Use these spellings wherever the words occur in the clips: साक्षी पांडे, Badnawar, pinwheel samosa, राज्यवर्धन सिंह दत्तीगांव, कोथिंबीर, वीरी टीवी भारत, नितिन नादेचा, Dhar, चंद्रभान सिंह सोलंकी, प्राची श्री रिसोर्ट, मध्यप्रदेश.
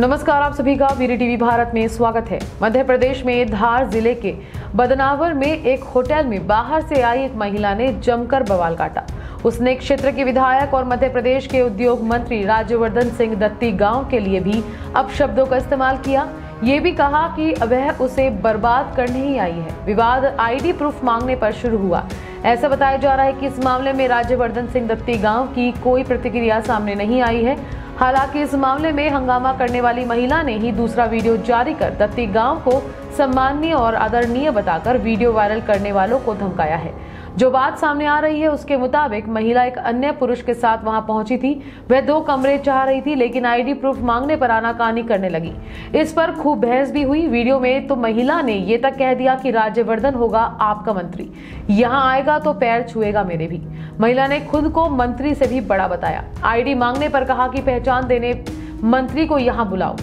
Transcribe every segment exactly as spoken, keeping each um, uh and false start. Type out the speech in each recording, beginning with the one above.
नमस्कार, आप सभी का वीरी टीवी भारत में स्वागत है। मध्य प्रदेश में धार जिले के बदनावर में एक होटल में बाहर से आई एक महिला ने जमकर बवाल काटा। उसने क्षेत्र के विधायक और मध्य प्रदेश के उद्योग मंत्री राज्यवर्धन सिंह दत्तीगांव के लिए भी अपशब्दों का इस्तेमाल किया। ये भी कहा कि वह उसे बर्बाद करने ही आई है। विवाद आईडी प्रूफ मांगने पर शुरू हुआ। ऐसा बताया जा रहा है कि इस मामले में राज्यवर्धन सिंह दत्तीगांव की कोई प्रतिक्रिया सामने नहीं आई है। हालांकि इस मामले में हंगामा करने वाली महिला ने ही दूसरा वीडियो जारी कर दत्तीगांव को सम्माननीय और आदरणीय बताकर वीडियो वायरल करने वालों को धमकाया है। जो बात सामने आ रही है उसके मुताबिक महिला एक अन्य पुरुष के साथ वहां पहुंची थी। वह दो कमरे चाह रही थी, लेकिन आईडी प्रूफ मांगने पर आनाकानी करने लगी। इस पर खूब बहस भी हुई। वीडियो में तो महिला ने ये तक कह दिया कि राज्यवर्धन होगा आपका मंत्री, यहाँ आएगा तो पैर छुएगा मेरे भी। महिला ने खुद को मंत्री से भी बड़ा बताया। आईडी मांगने पर कहा कि पहचान देने मंत्री को यहाँ बुलाओ।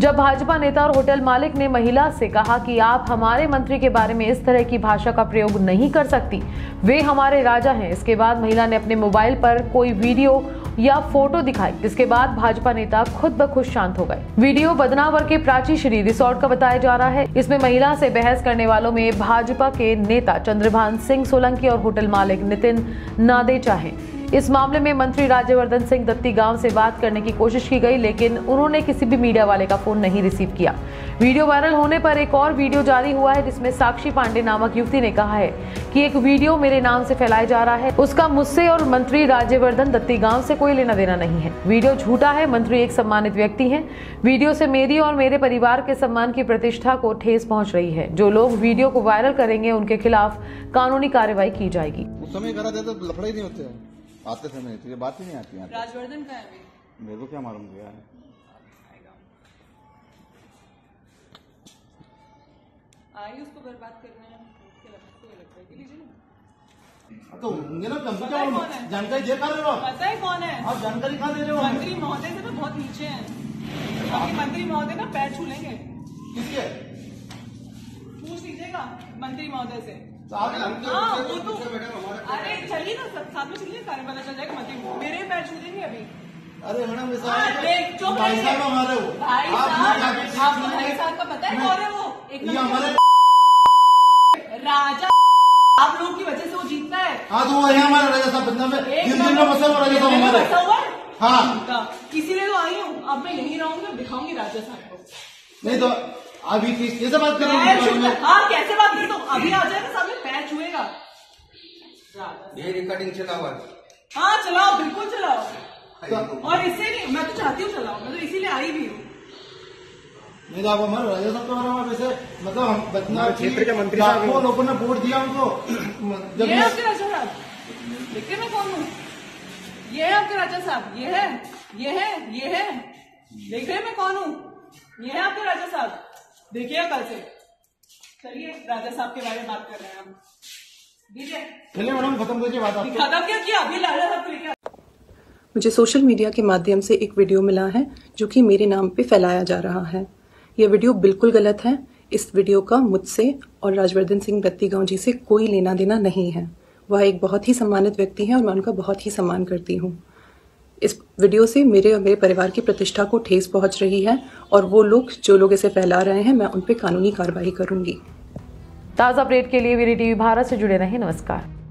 जब भाजपा नेता और होटल मालिक ने महिला से कहा कि आप हमारे मंत्री के बारे में इस तरह की भाषा का प्रयोग नहीं कर सकती, वे हमारे राजा हैं। इसके बाद महिला ने अपने मोबाइल पर कोई वीडियो या फोटो दिखाई, जिसके बाद भाजपा नेता खुद ब खुद शांत हो गए। वीडियो बदनावर के प्राची श्री रिसोर्ट का बताया जा रहा है। इसमें महिला से बहस करने वालों में भाजपा के नेता चंद्रभान सिंह सोलंकी और होटल मालिक नितिन नादेचा है। इस मामले में मंत्री राज्यवर्धन सिंह दत्तीगांव से बात करने की कोशिश की गई, लेकिन उन्होंने किसी भी मीडिया वाले का फोन नहीं रिसीव किया। वीडियो वायरल होने पर एक और वीडियो जारी हुआ है, जिसमें साक्षी पांडे नामक युवती ने कहा है कि एक वीडियो मेरे नाम से फैलाया जा रहा है, उसका मुझसे और मंत्री राज्यवर्धन दत्तीगांव से कोई लेना देना नहीं है। वीडियो झूठा है, मंत्री एक सम्मानित व्यक्ति है। वीडियो से मेरी और मेरे परिवार के सम्मान की प्रतिष्ठा को ठेस पहुँच रही है। जो लोग वीडियो को वायरल करेंगे उनके खिलाफ कानूनी कार्रवाई की जाएगी। आते समय तुझे बात ही नहीं आती है। राज्यवर्धन का है अभी, मेरे को क्या मालूम गया है। आई उसको बर्बाद करने हैं, उसके लगता है कोई लगता है कि लीजिए ना। तो ये ना कंपनी क्या जानकारी दे पा रहे हो? पता है कौन है? आप जानकारी कहाँ दे रहे हो? मंत्री महोदय से ना बहुत नीचे हैं। आपके मंत्री महोदय ना पैर छू लेंगे। किसके? पूछ लीजिएगा मंत्री महोदय से। अरे चलिए ना, सब साथ में चलिए, सारे पता चल जाएगा। मतलब मेरे पैर छू देंगे अभी। अरे मैडम भाई साहब हमारे वो भाई साहब भाई साहब का पता है कौन है? वो एक नंबर राजा, आप लोगों की वजह से वो जीतता है। हाँ तो वो है हमारा राजा साहब, बदनाम में बसा हुआ राजा साहब हमारा। हाँ इसीलिए तो आई हूँ, अब मैं यही रहूंगी और दिखाऊंगी राजा साहब को। नहीं तो अभी कैसे बात कर रहे हो? हाँ कैसे बात नहीं, तो अभी आ जाएगा सामने, पैर छुएगा। ये रिकॉर्डिंग चलाओ। हाँ चलाओ, बिल्कुल चलाओ। और इससे नहीं, मैं तो चाहती हूँ चलाओ, मैं तो इसीलिए आई भी हूँ। नहीं आप हमारे राजा साहब तो हमारा वैसे मतलब बदनाम क्षेत्र के मंत्री साहब, लोगों ने वोट दिया उनको। ये है आपके राजा साहब, देखिए मैं कौन हूँ। ये है आपके राजा साहब, ये है ये है ये है, देख रहे मैं कौन हूँ। ये है आपके राजा साहब, देखिए कल से। चलिए राजा साहब के बारे में बात कर रहे हैं हम। मुझे सोशल मीडिया के माध्यम से एक वीडियो मिला है जो कि मेरे नाम पे फैलाया जा रहा है। यह वीडियो बिल्कुल गलत है। इस वीडियो का मुझसे और राज्यवर्धन सिंह दत्तीगांव जी से कोई लेना देना नहीं है। वह एक बहुत ही सम्मानित व्यक्ति हैं और मैं उनका बहुत ही सम्मान करती हूँ। इस वीडियो से मेरे और मेरे परिवार की प्रतिष्ठा को ठेस पहुँच रही है और वो लोग जो लोग इसे फैला रहे हैं मैं उन पर कानूनी कार्रवाई करूँगी। ताज़ा अपडेट के लिए वीरी टीवी भारत से जुड़े रहें। नमस्कार।